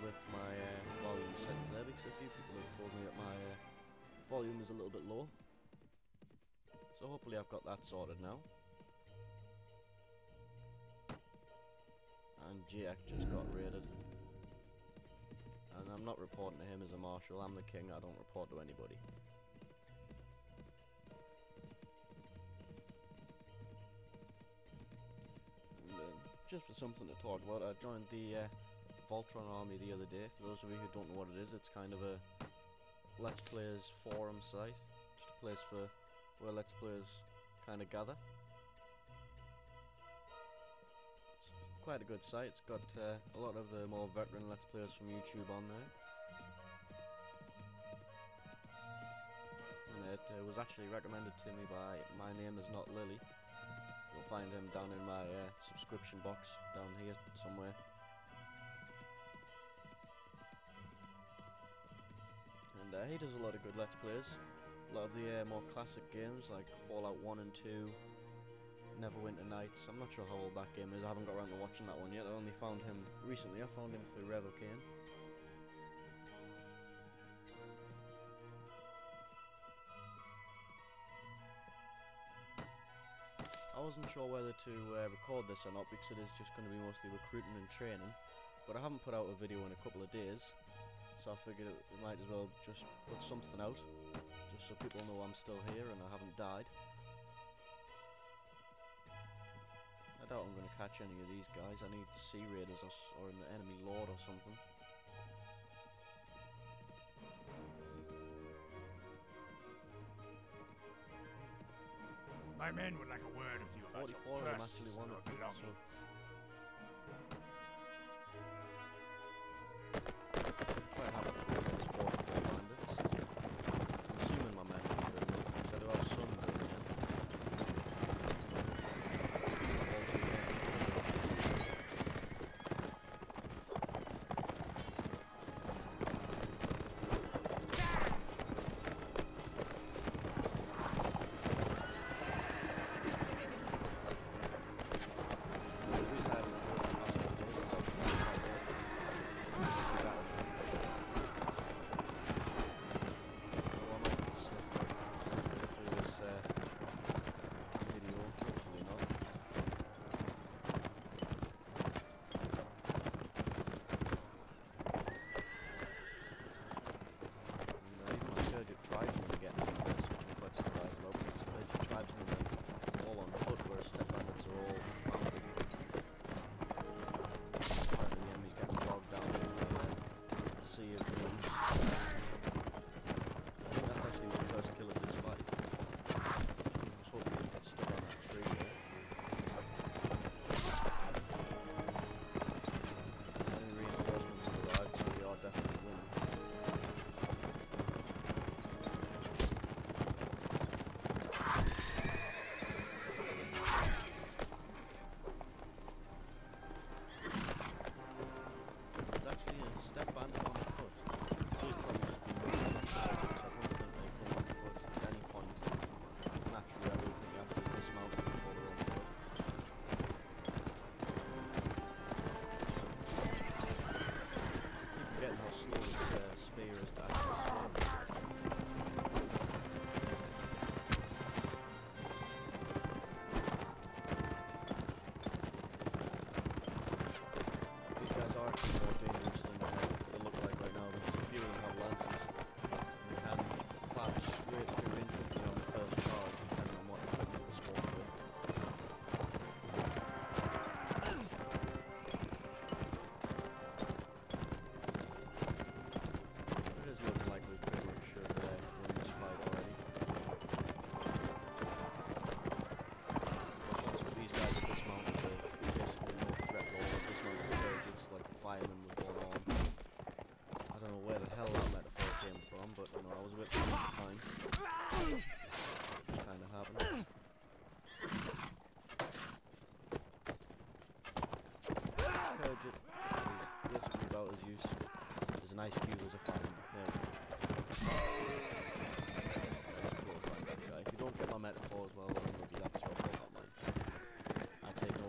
down with my volume sensor, because a few people have told me that my volume is a little bit low. So hopefully I've got that sorted now. And GX just got raided. And I'm not reporting to him as a marshal, I'm the king, I don't report to anybody. And just for something to talk about, I joined the Ultron Army the other day. For those of you who don't know what it is, it's kind of a Let's Players forum site. Just a place for where Let's Players kind of gather. It's quite a good site. It's got a lot of the more veteran Let's Players from YouTube on there. And it was actually recommended to me by My Name Is Not Lily. You'll find him down in my subscription box down here somewhere. And he does a lot of good Let's Plays. A lot of the more classic games like Fallout 1 and 2, Neverwinter Nights. I'm not sure how old that game is, I haven't got around to watching that one yet. I only found him recently, I found him through Revokane. I wasn't sure whether to record this or not because it is just going to be mostly recruiting and training, but I haven't put out a video in a couple of days, so I figured I might as well just put something out, just so people know I'm still here and I haven't died. I doubt I'm going to catch any of these guys, I need sea raiders or an enemy lord or something. My men would like a word with you. 44 of them actually wanted to belong. So. Quite happy with these 44 bandits. I'm assuming my men are doing it, because I do have some doing it.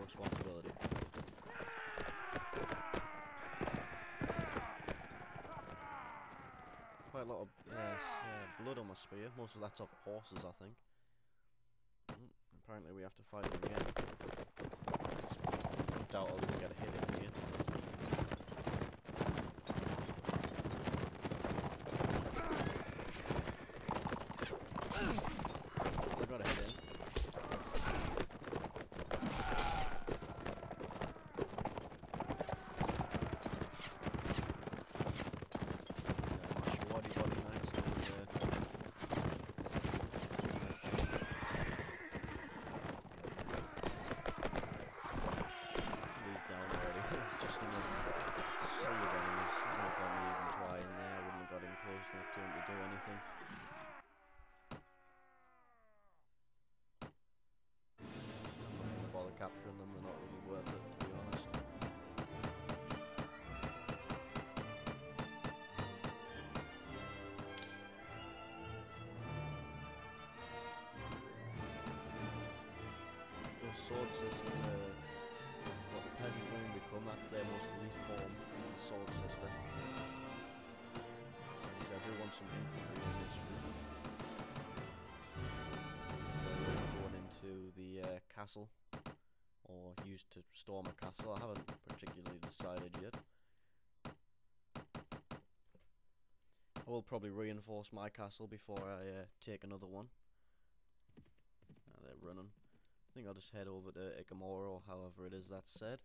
Responsibility. a spear. Most of that's off horses, I think. Apparently we have to fight them again. I doubt I'll even get a hit in here. I got a hit in. Capturing them, they're not really worth it, to be honest. Those sword sisters are what the peasant women become, that's their most elite form, the sword sister. See, I do want some infantry in this room. So we're going into the castle. Or used to storm a castle. I haven't particularly decided yet. I will probably reinforce my castle before I take another one. They're running. I think I'll just head over to Icamoro, or however it is that's said.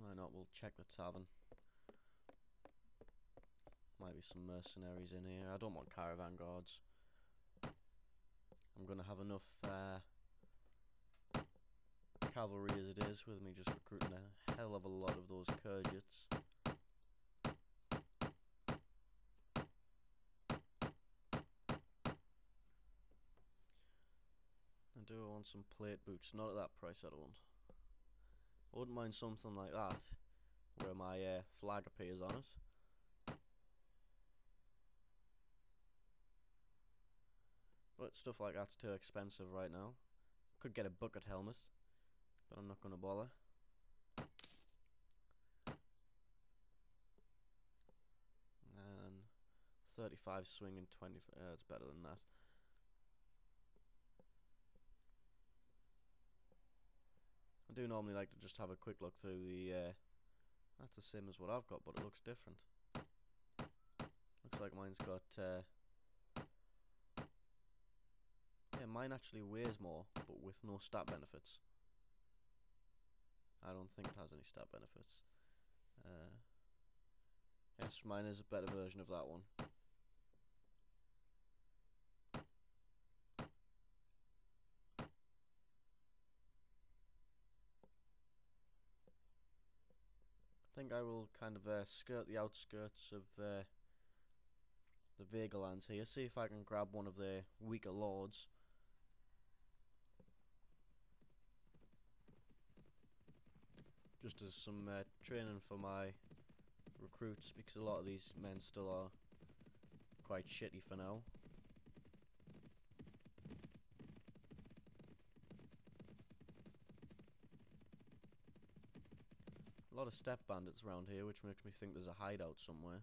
Why not? We'll check the tavern. Might be some mercenaries in here. I don't want caravan guards. I'm gonna have enough cavalry as it is with me just recruiting a hell of a lot of those Kurgits. I do want some plate boots, not at that price I don't. I wouldn't mind something like that where my flag appears on it. But stuff like that's too expensive right now. Could get a bucket helmet, but I'm not gonna bother. And 35 swing and 20. It's better than that. I do normally like to just have a quick look through the. That's the same as what I've got, but it looks different. Looks like mine's got. Yeah, mine actually weighs more, but with no stat benefits. I don't think it has any stat benefits. Yes, mine is a better version of that one. I think I will kind of skirt the outskirts of the Vega lands here, see if I can grab one of their weaker lords. Just as some training for my recruits, because a lot of these men still are quite shitty for now. A lot of step bandits around here, which makes me think there's a hideout somewhere.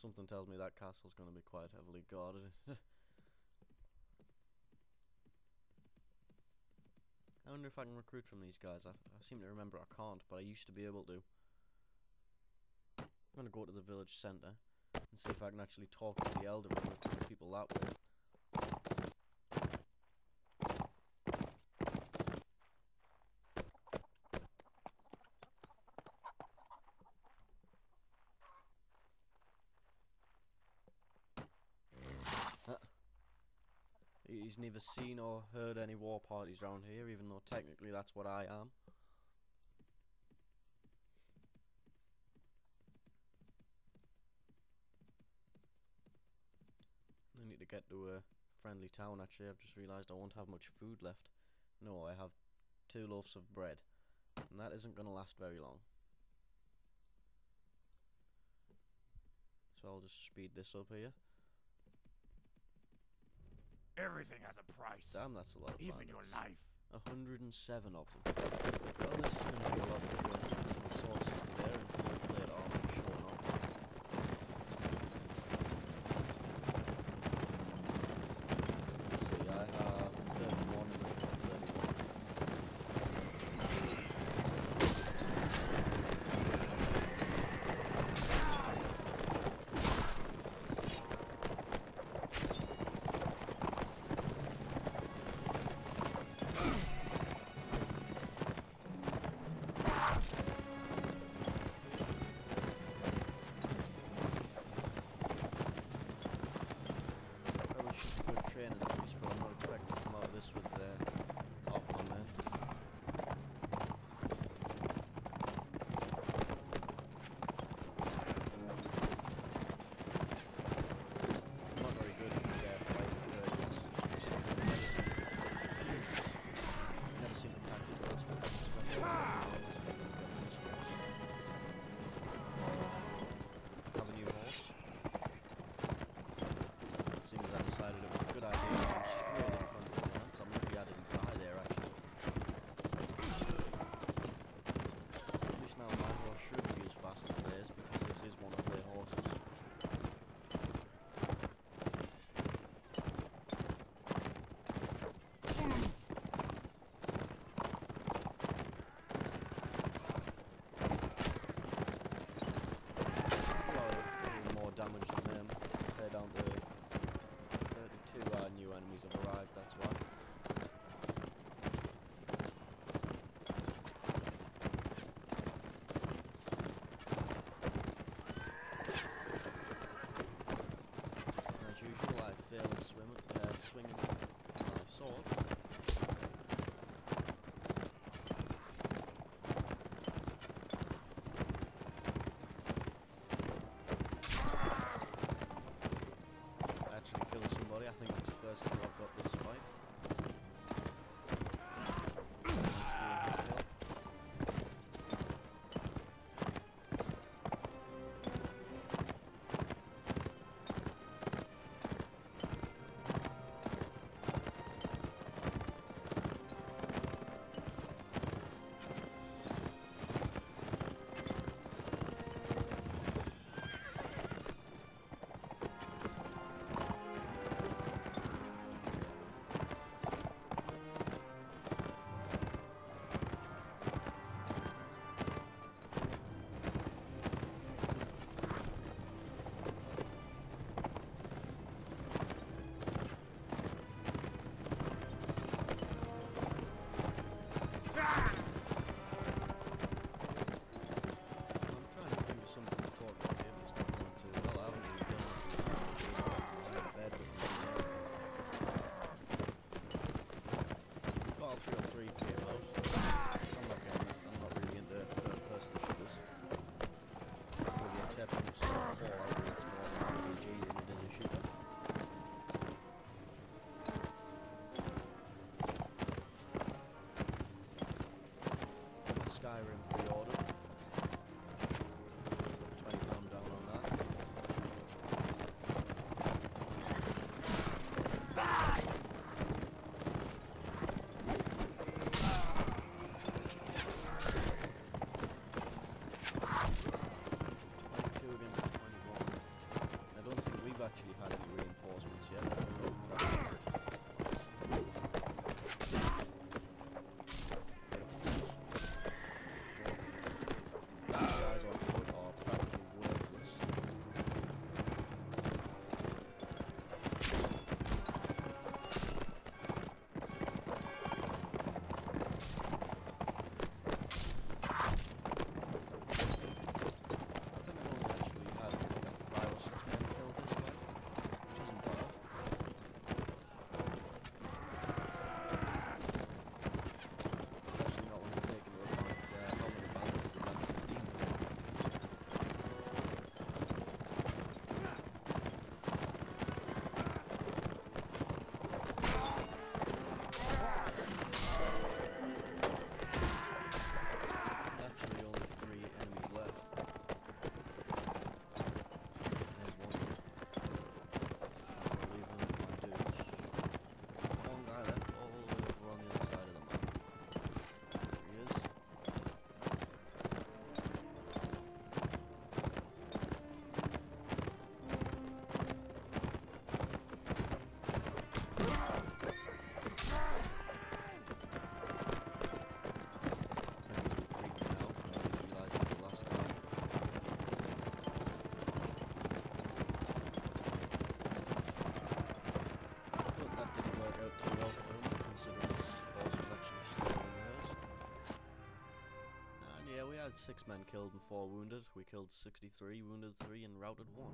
Something tells me that castle's going to be quite heavily guarded. I wonder if I can recruit from these guys. I seem to remember I can't, but I used to be able to. I'm going to go to the village centre and see if I can actually talk to the elder and recruit people that way. He's neither seen or heard any war parties around here, even though technically that's what I am. I need to get to a friendly town, actually. I've just realised I won't have much food left. No, I have 2 loaves of bread, and that isn't going to last very long. So I'll just speed this up here. Everything has a price. Damn, that's a lot of planets. Even your life. 107 of them. Well, this is going to be a lot of trouble. There's resources there and full plate armor showing off. Let's see, I have 31 and I've got 31. 6 men killed and 4 wounded. We killed 63, wounded 3, and routed 1.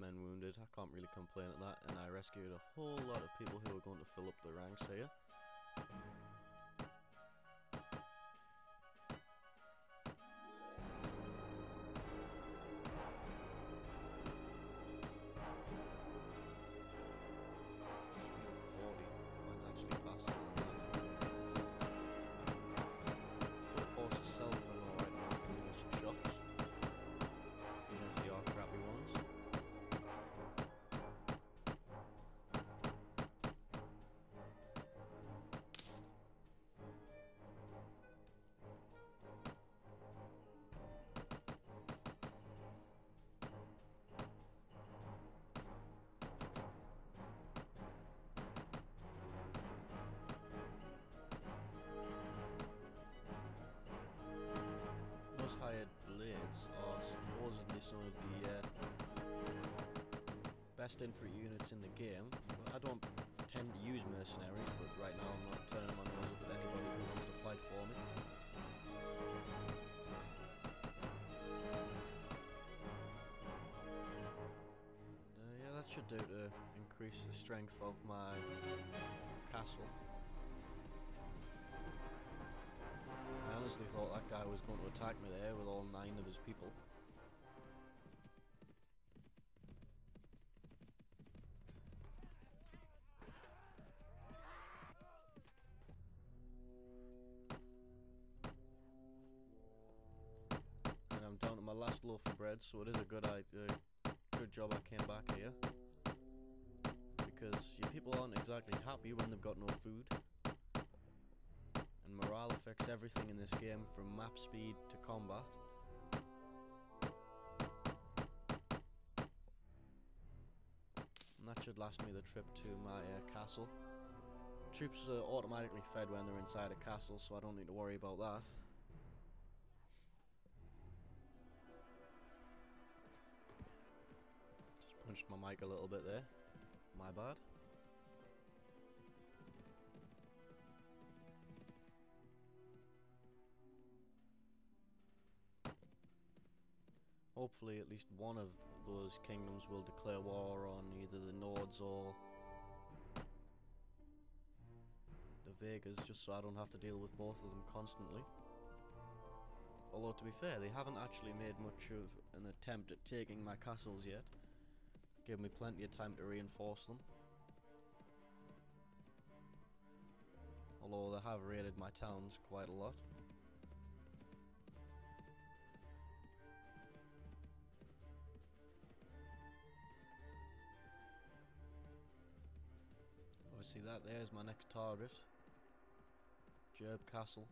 Men wounded, I can't really complain at that, and I rescued a whole lot of people who are going to fill up the ranks here. Hired blades are supposedly some of the best infantry units in the game. I don't tend to use mercenaries, but right now I'm not turning my nose up at anybody who wants to fight for me. And, yeah, that should do to increase the strength of my castle. obviously thought that guy was going to attack me there with all 9 of his people. And I'm down to my last loaf of bread, so it is a good job I came back here. Because your people aren't exactly happy when they've got no food. And morale affects everything in this game, from map speed to combat. And that should last me the trip to my castle. Troops are automatically fed when they're inside a castle, so I don't need to worry about that. Just punched my mic a little bit there. My bad. Hopefully at least one of those kingdoms will declare war on either the Nords or the Vegas, just so I don't have to deal with both of them constantly. Although, to be fair, they haven't actually made much of an attempt at taking my castles yet. Give me plenty of time to reinforce them. Although they have raided my towns quite a lot. Obviously that there is my next target. Jerb Castle.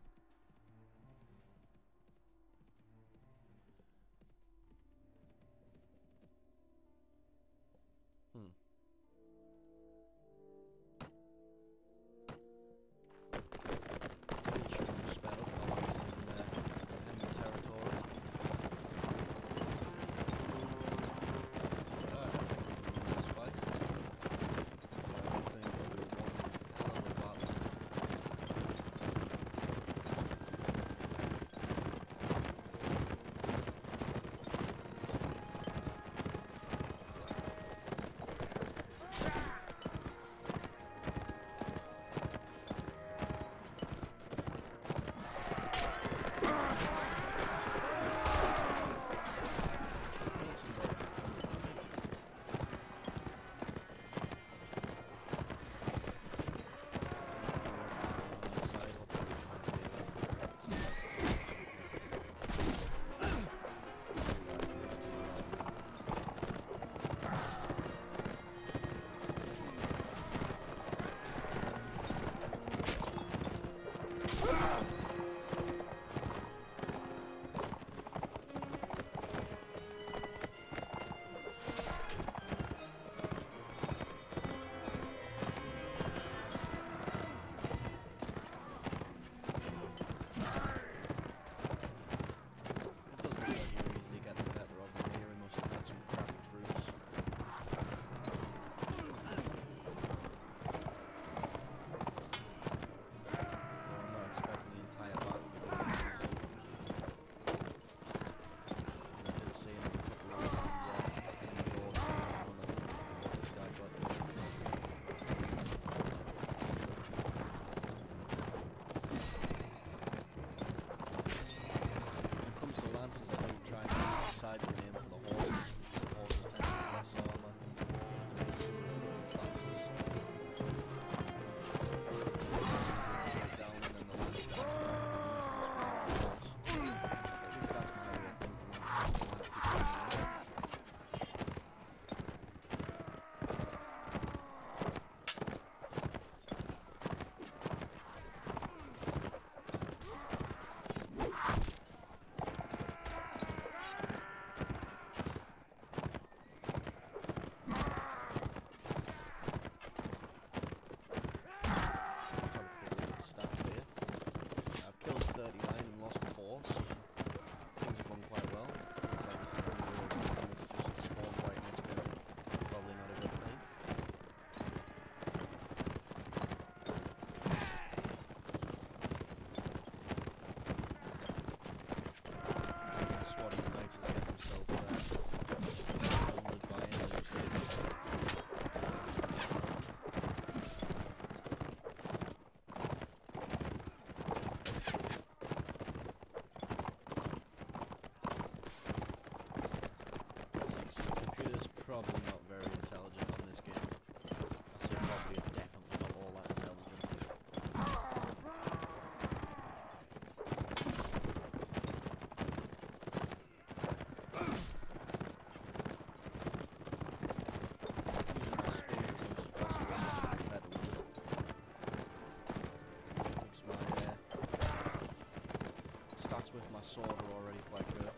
soul over already if I could.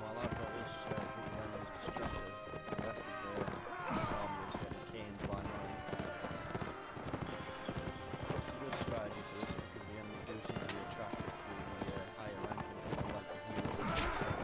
My laptop is pretty random, it's destructive. That's before zombies and the cane blind running. It's a good strategy for this because the enemies do seem to be attracted to the higher ranking people like the hero.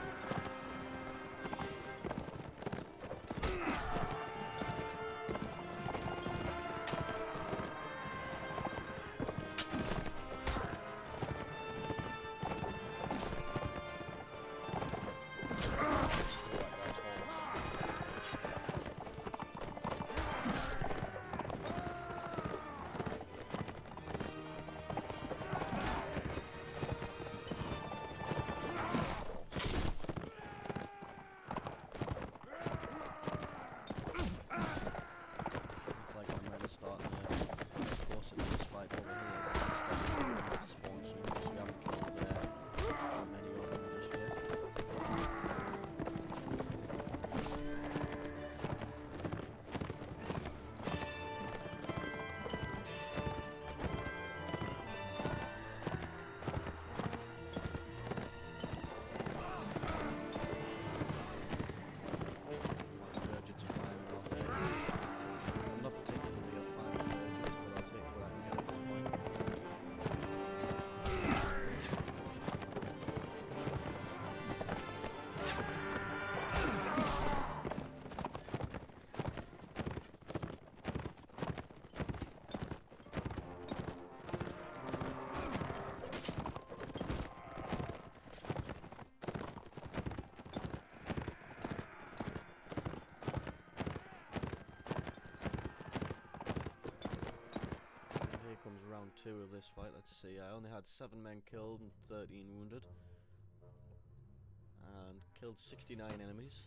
Round 2 of this fight. Let's see, I only had 7 men killed and 13 wounded, and killed 69 enemies.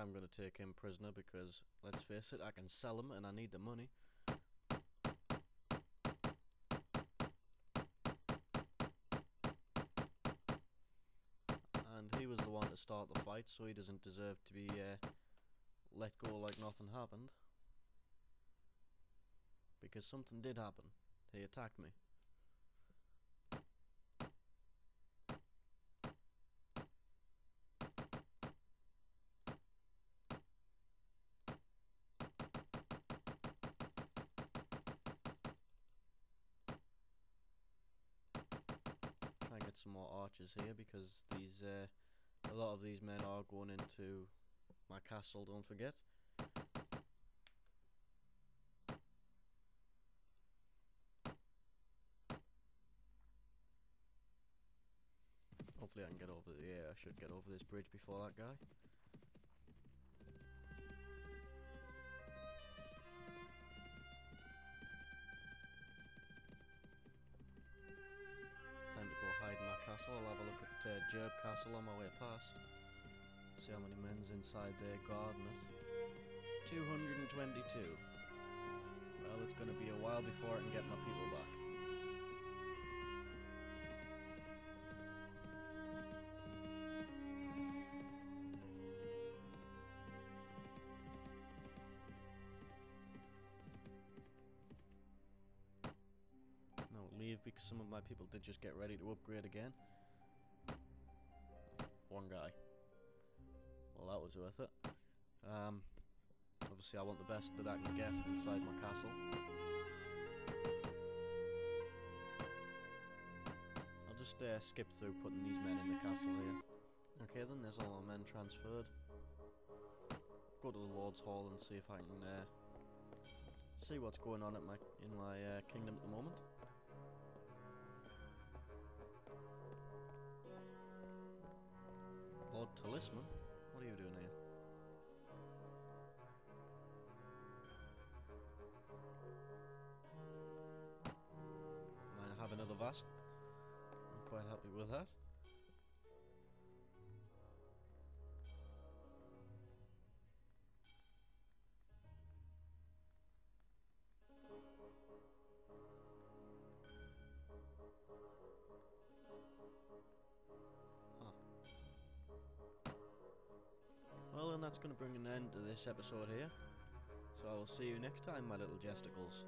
I'm going to take him prisoner because, let's face it, I can sell him and I need the money. And he was the one that start the fight, so he doesn't deserve to be let go like nothing happened. Because something did happen. He attacked me. Try and get some more archers here, because these a lot of these men are going into my castle, don't forget. Hopefully I can get over the I should get over this bridge before that guy. Time to go hide in my castle. I'll have a look at Jerb Castle on my way past. See how many men's inside there guarding it. 222. Well, it's going to be a while before I can get my people back. Leave because some of my people did just get ready to upgrade again. One guy. Well, that was worth it. Obviously I want the best that I can get inside my castle. I'll just skip through putting these men in the castle here. Okay then, there's all my men transferred. Go to the Lord's Hall and see if I can see what's going on at in my kingdom at the moment. Lord Talisman? What are you doing here? Might have another vassal. I'm quite happy with that. Well, and that's going to bring an end to this episode here, so I will see you next time, my little gesticles.